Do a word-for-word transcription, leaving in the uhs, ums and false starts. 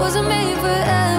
wasn't made for us.